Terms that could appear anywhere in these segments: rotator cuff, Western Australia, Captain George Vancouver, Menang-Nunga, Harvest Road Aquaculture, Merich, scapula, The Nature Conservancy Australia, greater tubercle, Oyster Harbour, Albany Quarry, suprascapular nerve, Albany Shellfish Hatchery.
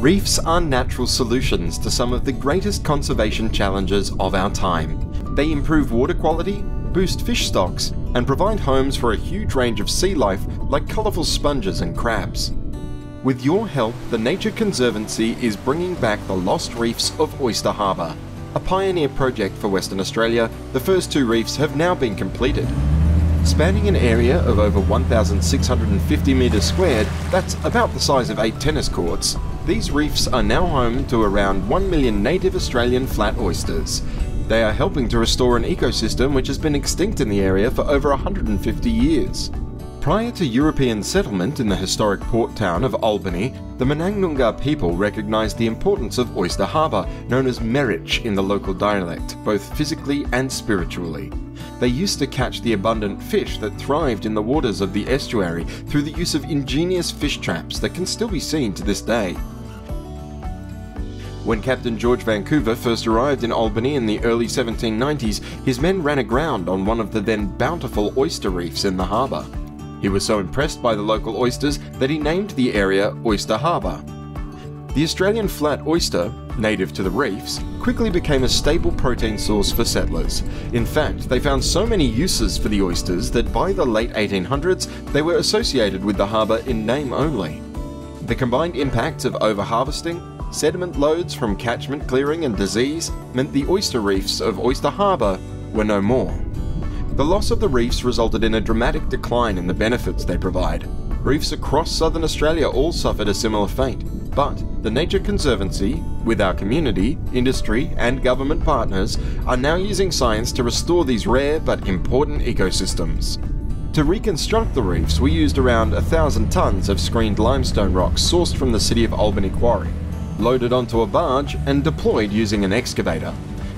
Reefs are natural solutions to some of the greatest conservation challenges of our time. They improve water quality, boost fish stocks, and provide homes for a huge range of sea life like colourful sponges and crabs. With your help, the Nature Conservancy is bringing back the lost reefs of Oyster Harbour. A pioneer project for Western Australia, the first two reefs have now been completed. Spanning an area of over 1,650 metres squared, that's about the size of 8 tennis courts, these reefs are now home to around 1 million native Australian flat oysters. They are helping to restore an ecosystem which has been extinct in the area for over 150 years. Prior to European settlement in the historic port town of Albany, the Menang-Nunga people recognised the importance of Oyster Harbour, known as Merich in the local dialect, both physically and spiritually. They used to catch the abundant fish that thrived in the waters of the estuary through the use of ingenious fish traps that can still be seen to this day. When Captain George Vancouver first arrived in Albany in the early 1790s, his men ran aground on one of the then bountiful oyster reefs in the harbour. He was so impressed by the local oysters that he named the area Oyster Harbour. The Australian flat oyster, native to the reefs, quickly became a stable protein source for settlers. In fact, they found so many uses for the oysters that by the late 1800s, they were associated with the harbour in name only. The combined impacts of overharvesting, sediment loads from catchment clearing and disease meant the oyster reefs of Oyster Harbour were no more. The loss of the reefs resulted in a dramatic decline in the benefits they provide. Reefs across southern Australia all suffered a similar fate, but the Nature Conservancy, with our community, industry and government partners, are now using science to restore these rare but important ecosystems. To reconstruct the reefs, we used around 1,000 tonnes of screened limestone rock sourced from the city of Albany Quarry, loaded onto a barge and deployed using an excavator.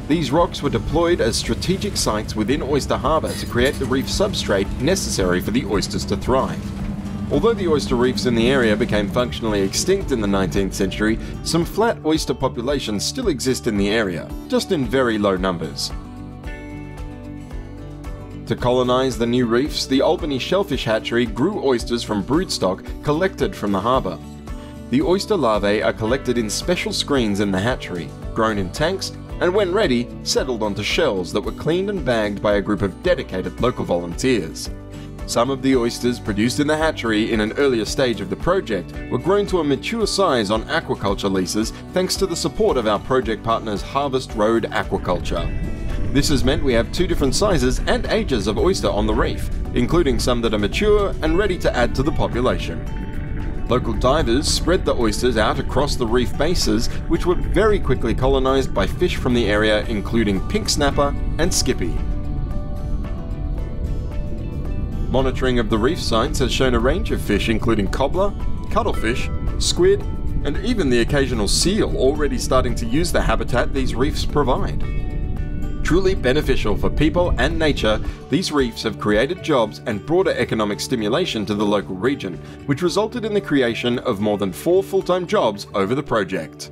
These rocks were deployed as strategic sites within Oyster Harbour to create the reef substrate necessary for the oysters to thrive. Although the oyster reefs in the area became functionally extinct in the 19th century, some flat oyster populations still exist in the area, just in very low numbers. To colonise the new reefs, the Albany Shellfish Hatchery grew oysters from broodstock collected from the harbour. The oyster larvae are collected in special screens in the hatchery, grown in tanks, and when ready, settled onto shells that were cleaned and bagged by a group of dedicated local volunteers. Some of the oysters produced in the hatchery in an earlier stage of the project were grown to a mature size on aquaculture leases thanks to the support of our project partners Harvest Road Aquaculture. This has meant we have 2 different sizes and ages of oyster on the reef, including some that are mature and ready to add to the population. Local divers spread the oysters out across the reef bases, which were very quickly colonised by fish from the area including pink snapper and skippy. Monitoring of the reef sites has shown a range of fish including cobbler, cuttlefish, squid and even the occasional seal already starting to use the habitat these reefs provide. Truly beneficial for people and nature, these reefs have created jobs and broader economic stimulation to the local region, which resulted in the creation of more than 4 full-time jobs over the project.